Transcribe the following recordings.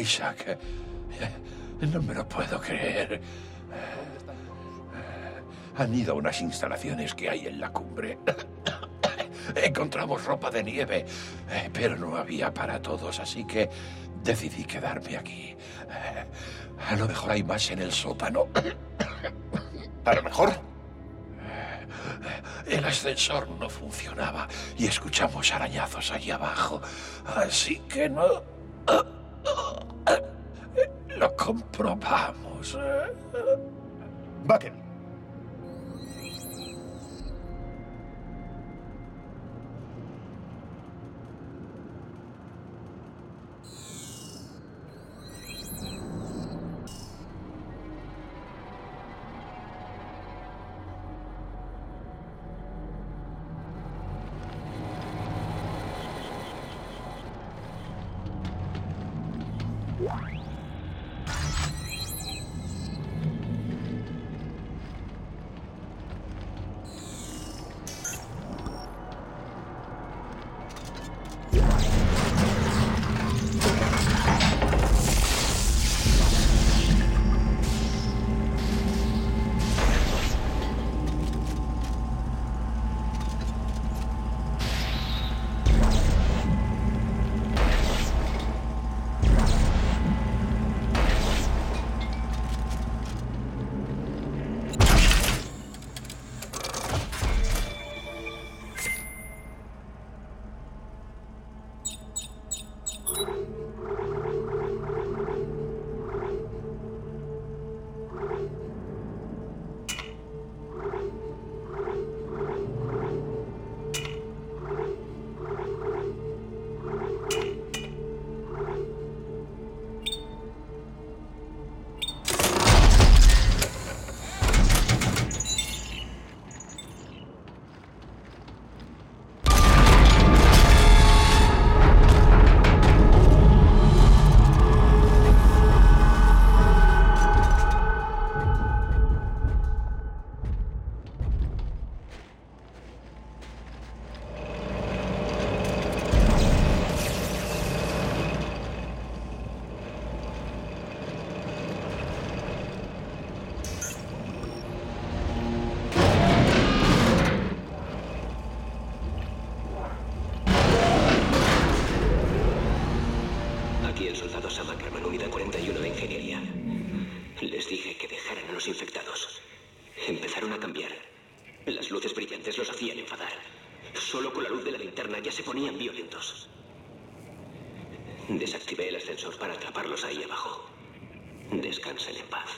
Isaac. No me lo puedo creer. Han ido a unas instalaciones que hay en la cumbre. Encontramos ropa de nieve, pero no había para todos, así que decidí quedarme aquí. A lo mejor hay más en el sótano. A lo mejor. El ascensor no funcionaba y escuchamos arañazos allí abajo, así que no... Lo comprobamos. Batten. Sabacram Unida 41 de Ingeniería. Les dije que dejaran a los infectados. Empezaron a cambiar. Las luces brillantes los hacían enfadar. Solo con la luz de la linterna ya se ponían violentos. Desactivé el ascensor para atraparlos ahí abajo. Descansen en paz.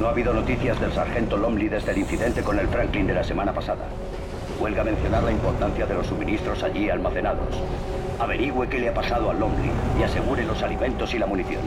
No ha habido noticias del sargento Lomley desde el incidente con el Franklin de la semana pasada. Huelga mencionar la importancia de los suministros allí almacenados. Averigüe qué le ha pasado al Lomley y asegure los alimentos y la munición.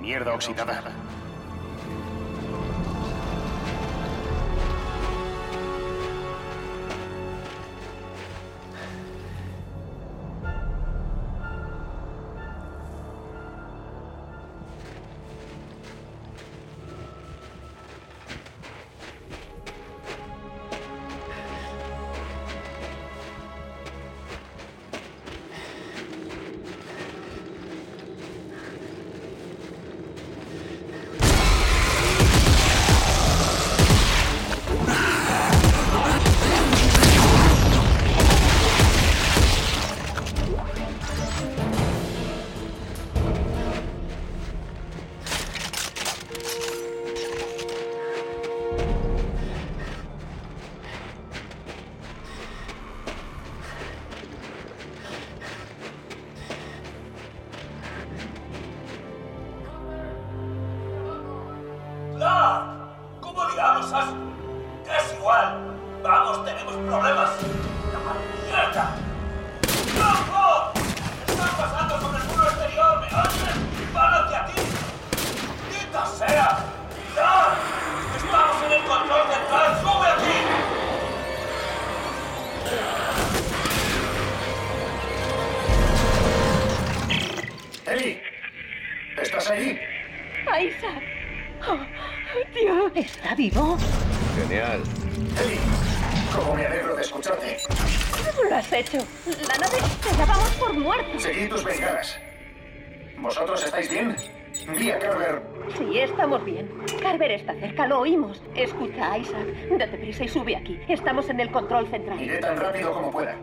Mierda oxidada. ¿Cómo liamos así? ¡Que es igual! ¡Vamos, tenemos problemas! ¡La mierda! ¡Loco! ¡Están pasando sobre el muro exterior! ¡Me oyes! ¡Van hacia ti! ¡Maldita sea! ¡Mirad! ¡Estamos en el control central! ¡Sube aquí! ¡Eli! ¿Estás ahí? ¡Isaac! ¡Oh, Dios! ¿Está vivo? Genial. Eli, como me alegro de escucharte. ¿Cómo lo has hecho? La nave te dábamos por muerto. Seguid tus bengalas. ¿Vosotros estáis bien? Vi a Carver. Sí, estamos bien. Carver está cerca, lo oímos. Escucha, Isaac, date prisa y sube aquí. Estamos en el control central. Iré tan rápido como pueda.